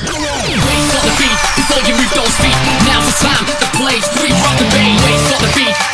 Wait for the beat before you move those feet. Now's the time, the place, we rock the beat. Wait for the beat.